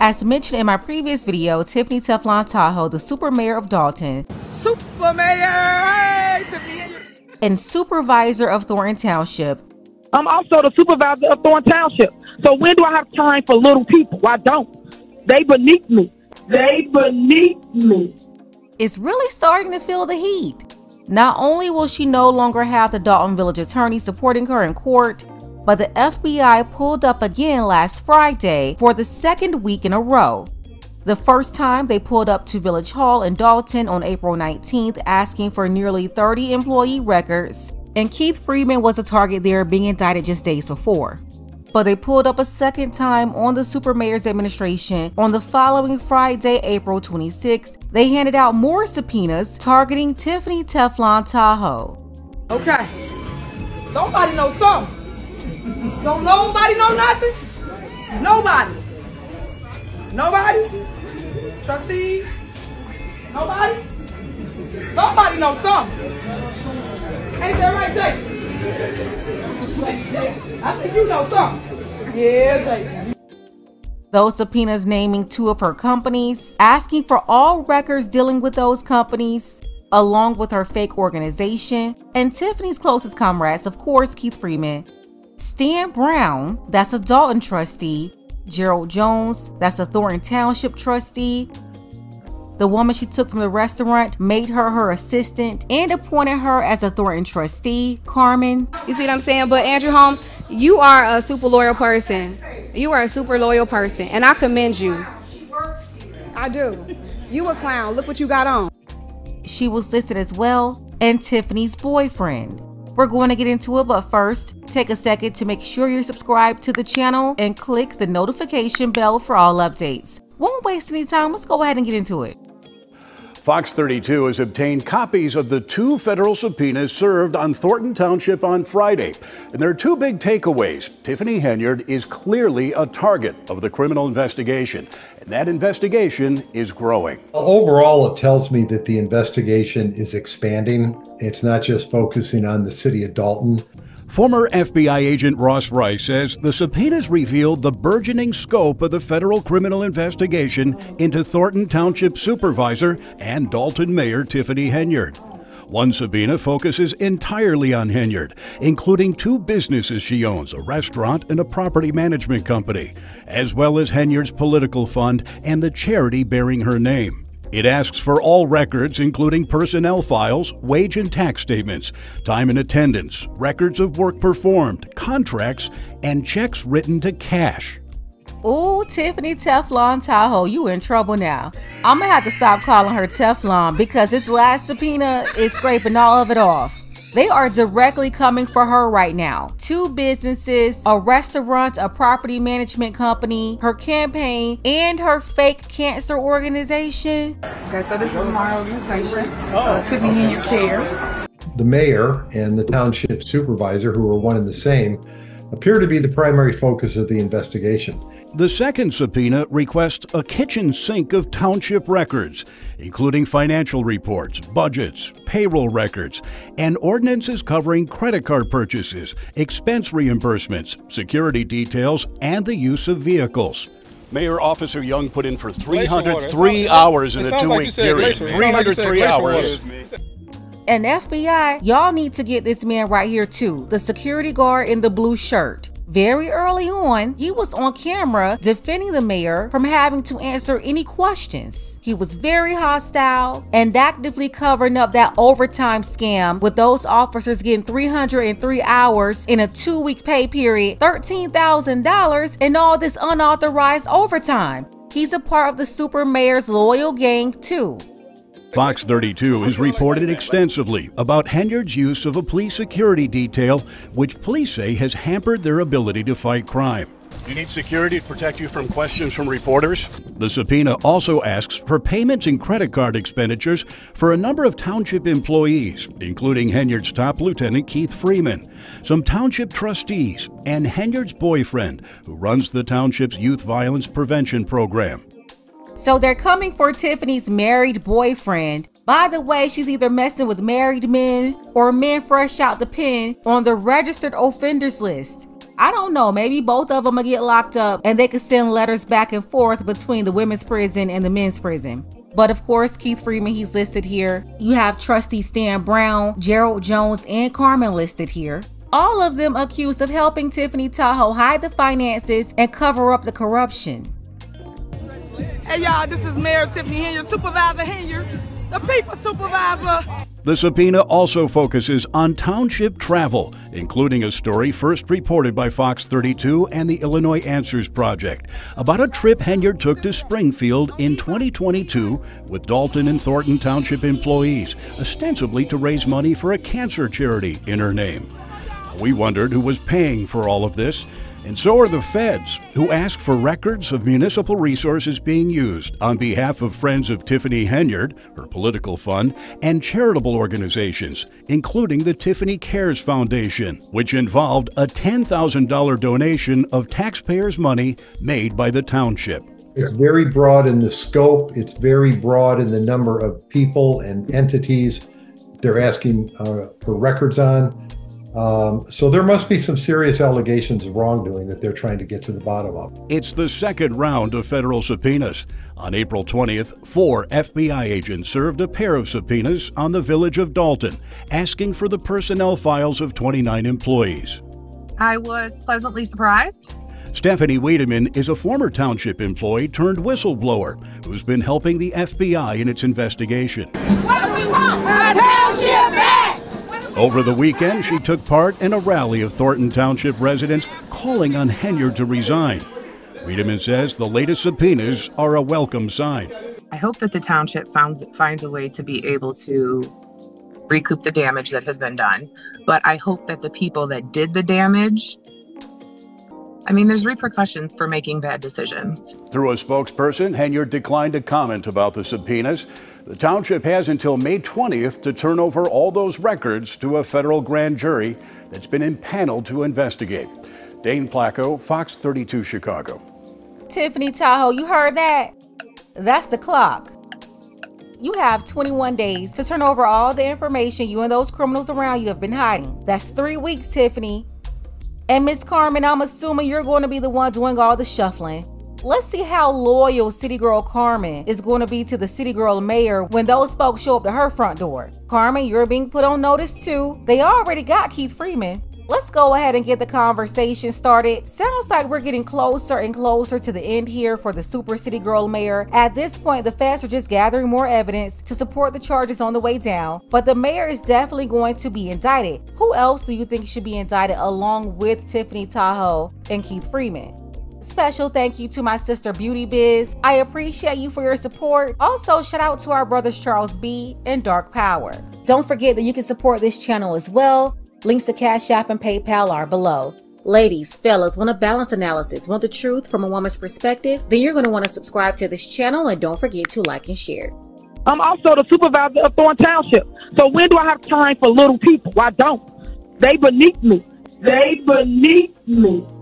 As mentioned in my previous video, Tiffany Teflon Tahoe, the super mayor of Dolton, super mayor, hey, Tiffany, and supervisor of Thornton Township. I'm also the supervisor of Thornton Township. So when do I have time for little people? I don't. They beneath me. They beneath me. It's really starting to feel the heat. Not only will she no longer have the Dolton Village attorney supporting her in court, but the FBI pulled up again last Friday for the second week in a row. The first time they pulled up to Village Hall in Dolton on April 19th asking for nearly 30 employee records, and Keith Freeman was a target there, being indicted just days before. But they pulled up a second time on the supermayor's administration on the following Friday, April 26th. They handed out more subpoenas targeting Tiffany Teflon Tahoe. Okay, somebody knows something. Don't nobody know nothing? Nobody. Nobody? Trustees? Nobody? Somebody knows something. Ain't that right, Jason? I think you know something. Yeah, Jason. Those subpoenas naming two of her companies, asking for all records dealing with those companies, along with her fake organization, and Tiffany's closest comrades, of course, Keith Freeman, Stan Brown, that's a Dolton trustee, Gerald Jones, that's a Thornton Township trustee. The woman she took from the restaurant, made her assistant, and appointed her as a Thornton trustee, Carmen. You see what I'm saying? But Andrew Holmes, you are a super loyal person. You are a super loyal person, and I commend you. I do. You a clown. Look what you got on. She was listed as well, and Tiffany's boyfriend. We're going to get into it, but first, take a second to make sure you're subscribed to the channel and click the notification bell for all updates. Won't waste any time, let's go ahead and get into it. Fox 32 has obtained copies of the two federal subpoenas served on Thornton Township on Friday. And there are two big takeaways. Tiffany Henyard is clearly a target of the criminal investigation, and that investigation is growing. Overall, it tells me that the investigation is expanding. It's not just focusing on the city of Dolton. Former FBI agent Ross Rice says the subpoenas revealed the burgeoning scope of the federal criminal investigation into Thornton Township Supervisor and Dolton Mayor Tiffany Henyard. One subpoena focuses entirely on Henyard, including two businesses she owns, a restaurant and a property management company, as well as Henyard's political fund and the charity bearing her name. It asks for all records, including personnel files, wage and tax statements, time and attendance, records of work performed, contracts, and checks written to cash. Ooh, Tiffany Teflon Tahoe, you in trouble now. I'm gonna have to stop calling her Teflon because this last subpoena is scraping all of it off. They are directly coming for her right now. Two businesses, a restaurant, a property management company, her campaign, and her fake cancer organization. Okay, so this is my organization, Tiffany Henyard Cares. The mayor and the township supervisor, who are one and the same, appear to be the primary focus of the investigation. The second subpoena requests a kitchen sink of township records, including financial reports, budgets, payroll records, and ordinances covering credit card purchases, expense reimbursements, security details, and the use of vehicles. Mayor Officer Young put in for 303 hours in a two-week period. 303 hours. And FBI, y'all need to get this man right here too, the security guard in the blue shirt. Very early on, he was on camera defending the mayor from having to answer any questions. He was very hostile and actively covering up that overtime scam with those officers getting 303 hours in a two-week pay period, $13,000, and all this unauthorized overtime. He's a part of the super mayor's loyal gang too. Fox 32 has reported extensively about Henyard's use of a police security detail, which police say has hampered their ability to fight crime. You need security to protect you from questions from reporters? The subpoena also asks for payments and credit card expenditures for a number of township employees, including Henyard's top lieutenant Keith Freeman, some township trustees, and Henyard's boyfriend, who runs the township's youth violence prevention program. So they're coming for Tiffany's married boyfriend. By the way, she's either messing with married men or men fresh out the pen on the registered offenders list. I don't know, maybe both of them will get locked up and they could send letters back and forth between the women's prison and the men's prison. But of course, Keith Freeman, he's listed here. You have trustee Stan Brown, Gerald Jones, and Carmen listed here. All of them accused of helping Tiffany Tahoe hide the finances and cover up the corruption. Hey y'all, this is Mayor Tiffany Henyard, Supervisor Henyard, the People Supervisor. The subpoena also focuses on township travel, including a story first reported by Fox 32 and the Illinois Answers Project about a trip Henyard took to Springfield in 2022 with Dolton and Thornton Township employees, ostensibly to raise money for a cancer charity in her name. We wondered who was paying for all of this, and so are the feds, who ask for records of municipal resources being used on behalf of Friends of Tiffany Henyard, her political fund, and charitable organizations, including the Tiffany Cares Foundation, which involved a $10,000 donation of taxpayers' money made by the township. It's very broad in the scope. It's very broad in the number of people and entities they're asking for records on. So there must be some serious allegations of wrongdoing that they're trying to get to the bottom of. It's the second round of federal subpoenas. On April 20th, 4 FBI agents served a pair of subpoenas on the village of Dolton, asking for the personnel files of 29 employees. I was pleasantly surprised. Stephanie Wiedemann is a former township employee turned whistleblower who's been helping the FBI in its investigation. What do we want? Our township back! Over the weekend, she took part in a rally of Thornton Township residents calling on Henyard to resign. Wiedemann says the latest subpoenas are a welcome sign. I hope that the township finds a way to be able to recoup the damage that has been done. But I hope that the people that did the damage, I mean, there's repercussions for making bad decisions. Through a spokesperson, Henyard declined to comment about the subpoenas. The township has until May 20th to turn over all those records to a federal grand jury that's been impaneled to investigate. Dane Placco, Fox 32 Chicago. Tiffany Tahoe, you heard that? That's the clock. You have 21 days to turn over all the information you and those criminals around you have been hiding. That's 3 weeks, Tiffany. And Miss Carmen, I'm assuming you're going to be the one doing all the shuffling. Let's see how loyal City Girl Carmen is going to be to the City Girl Mayor when those folks show up to her front door. Carmen, you're being put on notice too. They already got Keith Freeman. Let's go ahead and get the conversation started. Sounds like we're getting closer and closer to the end here for the Super City Girl Mayor. At this point, the feds are just gathering more evidence to support the charges on the way down, but the mayor is definitely going to be indicted. Who else do you think should be indicted along with Tiffany Tahoe and Keith Freeman? Special thank you to my sister Beauty Biz. I appreciate you for your support. Also, shout out to our brothers Charles B and Dark Power. Don't forget that you can support this channel as well. Links to Cash App and PayPal are below. Ladies, fellas, want a balanced analysis? Want the truth from a woman's perspective? Then you're going to want to subscribe to this channel, and don't forget to like and share. I'm also the supervisor of Thornton Township. So when do I have time for little people? I don't. They beneath me. They beneath me.